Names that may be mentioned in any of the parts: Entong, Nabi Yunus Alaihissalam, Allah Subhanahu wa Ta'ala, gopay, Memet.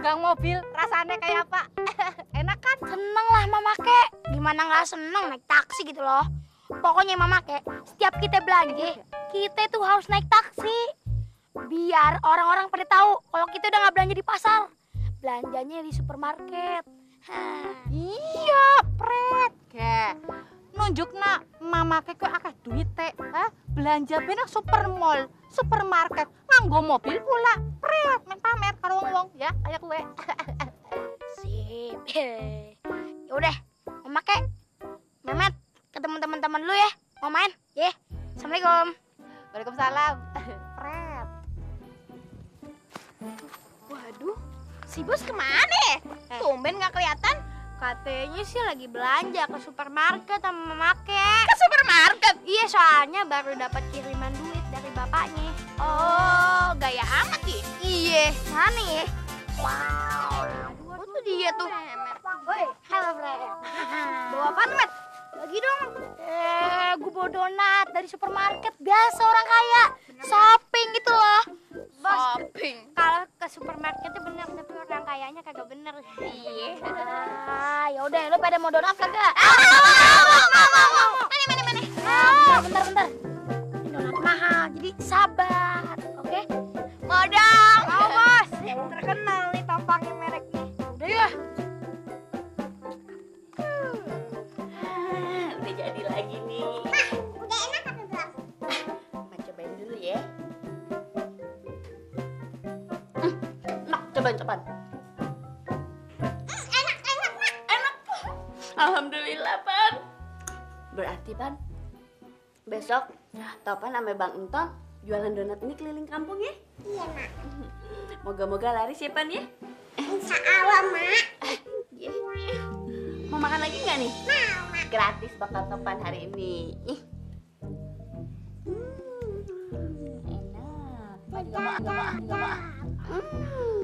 tunggang mobil, rasanya kayak apa? Enak kan? Seneng lah mama kek. Gimana nggak seneng naik taksi gitu loh. Pokoknya mama kek, setiap kita belanja, kita tuh harus naik taksi. Biar orang-orang pada tahu kalau kita udah nggak belanja di pasar. Belanjanya di supermarket. Iya, pret. Kek, nunjukna mama kek akeh duit teh. Belanja benak supermall, supermarket, nganggo mobil pula. Pret, main pamer karo wong-wong ya, kayak gue. Sip. Ya udah, mama kek. Memet, ke teman-teman lu ya. Mau main? Ya. Yeah. Assalamualaikum. Waalaikumsalam. Pret. Waduh. Si bos kemana ya? Tumben gak kelihatan. Katanya sih lagi belanja ke supermarket sama mama kek. Ke supermarket? Iya, soalnya baru dapat kiriman duit dari bapaknya. Oh, gaya amat ya? Iya, mana ya? Wow. Oh, tuh dia tuh. Woi, halo Brad. Bawa apa, Met? Lagi dong. Gue bawa donat dari supermarket. Biasa orang kaya. Shopping gitu loh. Shopping? Kalau ke supermarketnya bener, tapi orang kayanya kagak bener. Iya. Ah, yaudah, lo pada mau donat kagak? Mau. Mana. Bentar. Ini donat mahal, jadi sabar. Oke? Mau dong. Mau, bos. Terkenal nih tampangnya mereknya. Udah ya. Udah jadi lagi nih. Coba. Enak. Alhamdulillah, Pan. Berarti, Pan, besok Topan sama Bang Entong jualan donat ini keliling kampung ya? Iya, Mak. Moga-moga laris ya, Pan, ya? Insya Allah, Mak. Mau makan lagi nggak nih? Mau, Mak. Gratis bakal Topan hari ini. Enak. Coba. Mantap! Bos, enak ya?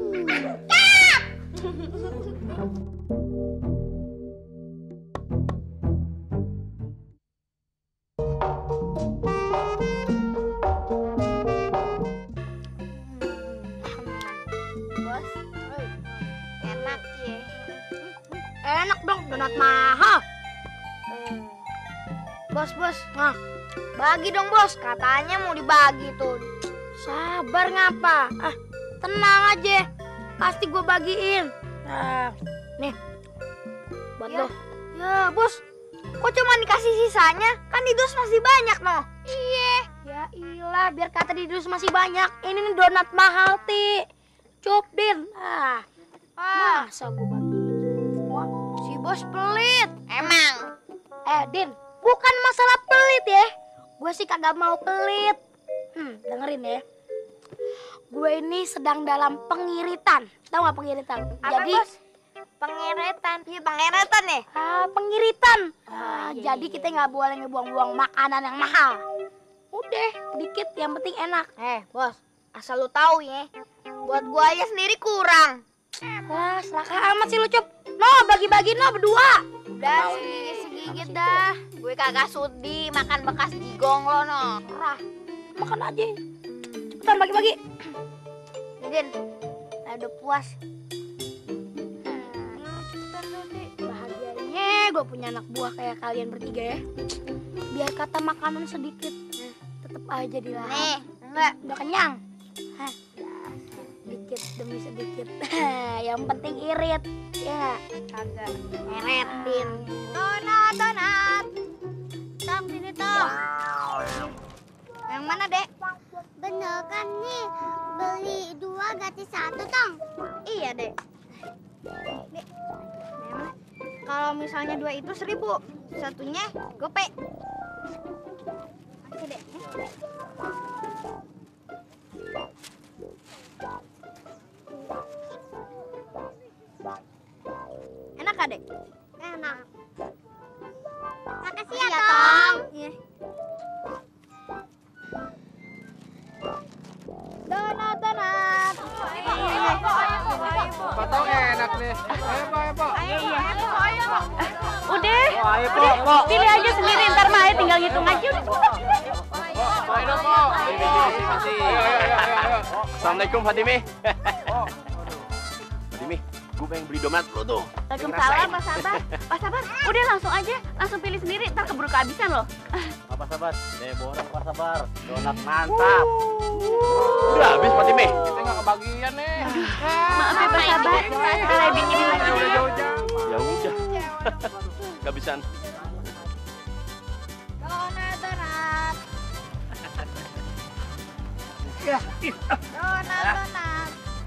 Enak dong, donat mahal. Bos, nah, bagi dong bos, katanya mau dibagi tuh. Sabar ngapa? Tenang aja, pasti gue bagiin. Nah, nih, buat lo. Ya, bos, kok cuma dikasih sisanya? Kan di dus masih banyak, noh. Iya. Ya ilah, biar kata di dus masih banyak. Ini nih donat mahal, Ti. Cupin. Masa gue bagiin semua? Si bos pelit. Emang? Din, bukan masalah pelit ya. Gue sih kagak mau pelit. Dengerin ya. Gue ini sedang dalam pengiritan. Tahu nggak pengiritan? Jadi bos? Pengiritan. Iya, pengiritan ya? Pengiritan. Jadi kita nggak boleh ngebuang-buang makanan yang mahal. Udah, dikit yang penting enak. Bos, asal lu tahu ya, buat gue aja sendiri kurang. Wah, selaka amat sih lu, Cup. No, bagi-bagi no berdua. Udah sih, segigit dah. Gue kagak sudi makan bekas digong lo, no. Makan aja. Cepetan bagi-bagi. Din, udah puas. Bahagianya gue punya anak buah kayak kalian bertiga ya. Biar kata makanan sedikit, tetep aja dilahap. Nih, enggak, udah kenyang. Sedikit demi sedikit. Yang penting irit. Ya, kagak meretin. Donat. Tang sini, Tang. Yang mana, Dek? Bener kan nih, beli 2 gratis 1, Tong? Iya, Dek. Dek, memang kalau misalnya 2 itu 1000, satunya gopay. Oke, Dek. Enak gak, Dek? Enak. Makasih ya, Tong. Iya. Donat. Pak enak nih. Ayo, Pak. Udah. Pilih aja sendiri, ntar Maya tinggal ngitung aja. Ayo. Assalamualaikum, Fatimi. Fatimi, Gue pengen beli domat lo tuh. Waalaikumsalam, Pak Sabar. Pak Sabar, udah langsung aja. Langsung pilih sendiri, ntar keburu kehabisan loh. Pak Sabar, demo orang Pak Sabar. Donat mantap. Udah habis, Pak Timeh. Kita nggak kebagian nih. Maaf ya, Pak Sabar. Kalau bikin lagi ya. Jauh-jauh. Kehabisan. Donat.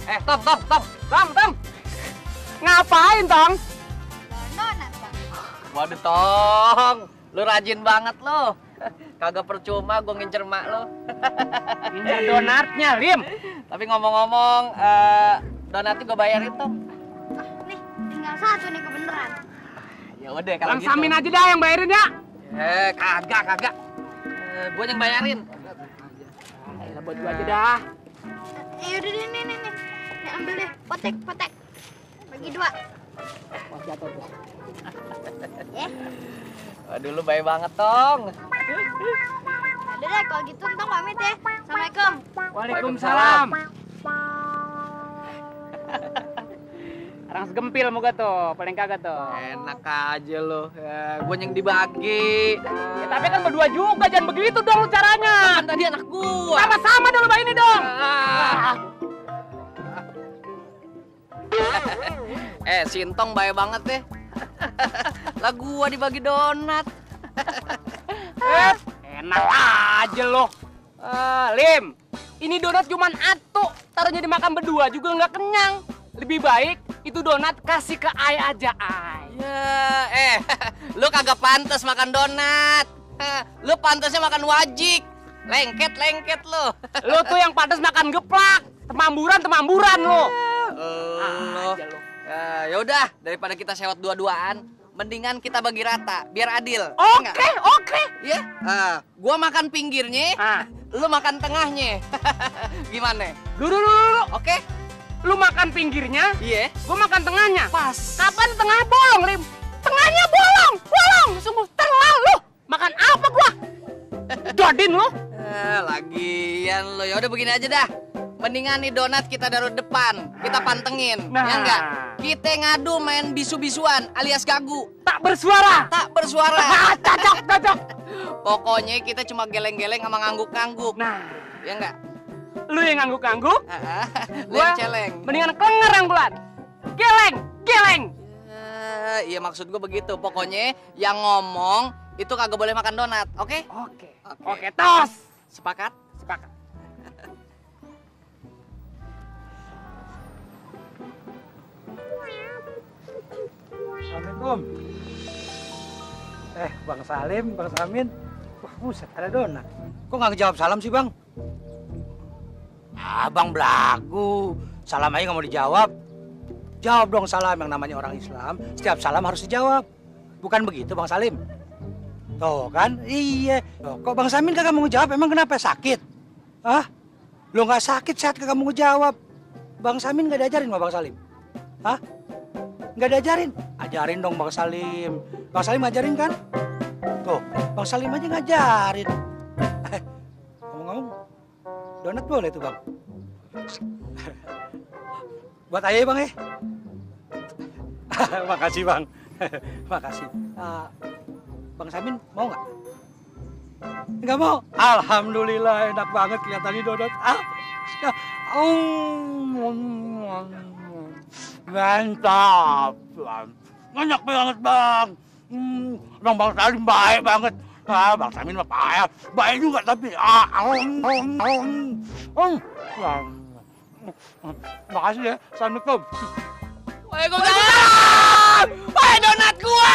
Donat. Tom. Ngapain, Tong? Donat, Bang. Waduh, Tong. Lu rajin banget lo. Kagak percuma gue ngincer mak lo. Ngincer donatnya, Lim. Tapi ngomong-ngomong, donatnya gue bayarin, Tong. Nih, tinggal satu nih kebeneran. Ya udah kalau gitu. Langsamin aja dah yang bayarin ya. Kagak. Gue yang bayarin. Ayolah buat gue aja dah. Yaudah deh, nih. Nih ambil deh, potek. Bagi dua. Wah, jatuh tuh. Waduh, lu baik banget, Tong. Udah deh, kalau gitu Entong pamit ya. Assalamualaikum. Waalaikumsalam. Orang segempil moga tuh, paling kagak tuh. Enak aja lo. Gue yang dibagi. Ya, tapi kan berdua juga, jangan begitu dong caranya. Kan tadi anak gua. Sama-sama dong lo ini dong. Si Entong baik banget deh. Lah gua dibagi donat. Enak aja lo. Lim, ini donat cuman atu. Taruhnya dimakan berdua juga nggak kenyang. Lebih baik itu donat kasih ke Ai aja, Ai. Lu kagak pantas makan donat. Lu pantasnya makan wajik. Lengket lo. Lu tuh yang pantas makan geplak. Temamburan lo. Ya udah, daripada kita sewot dua-duaan, mendingan kita bagi rata, biar adil. Oke. Ya, gua makan pinggirnya, lu makan tengahnya. Gimana? Dulu. Oke. Lu makan pinggirnya, iya. Gua makan tengahnya. Pas. Kapan tengah bolong, Lim? Tengahnya bolong. Sungguh terlalu lu. Makan apa gua? Dodin lu. Lagian lu. Ya udah begini aja dah. Mendingan nih donat kita taruh depan, kita pantengin, ya enggak? Kita ngadu main bisu-bisuan alias gagu. Tak bersuara. Cocok. Pokoknya kita cuma geleng-geleng sama ngangguk-ngangguk. Ya enggak? Lu yang ngangguk-ngangguk, gue celeng. Mendingan kenger yang bulan. Geleng. Iya maksud gue begitu. Pokoknya yang ngomong itu kagak boleh makan donat, oke? Oke, tos. Sepakat. Assalamualaikum. Bang Salim, Bang Samin. Wah, buset, ada donat. Kok nggak ngejawab salam sih, Bang? Abang belagu. Salam aja nggak mau dijawab. Jawab dong salam, yang namanya orang Islam. Setiap salam harus dijawab. Bukan begitu, Bang Salim? Tuh kan? Iya. Tuh, kok Bang Samin kagak mau ngejawab? Emang kenapa? Sakit? Hah? Lo nggak sakit saat kagak mau ngejawab? Bang Samin nggak diajarin sama Bang Salim? Hah? Nggak diajarin? Ajarin dong Bang Salim. Bang Salim ngajarin kan? Tuh, Bang Salim aja ngajarin. Ngomong-ngomong, donat boleh tuh Bang? Buat ayah Bang ya? Makasih Bang. Makasih. Bang Samin mau nggak? Nggak mau? Alhamdulillah, enak banget kelihatannya donat. Mantap, banyak banget Bang. Bang Salim baik banget. Bang Samin mah baik juga tapi. Makasih ya, assalamualaikum. Waalaikumsalam. Wah donat gua.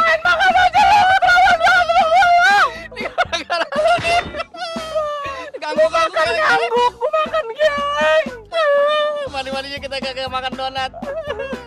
Main makan aja lu terawang. Ini gara-gara lu nih. Ganggu. Makan geleng. Mandi-mandinya kita kagak makan donat.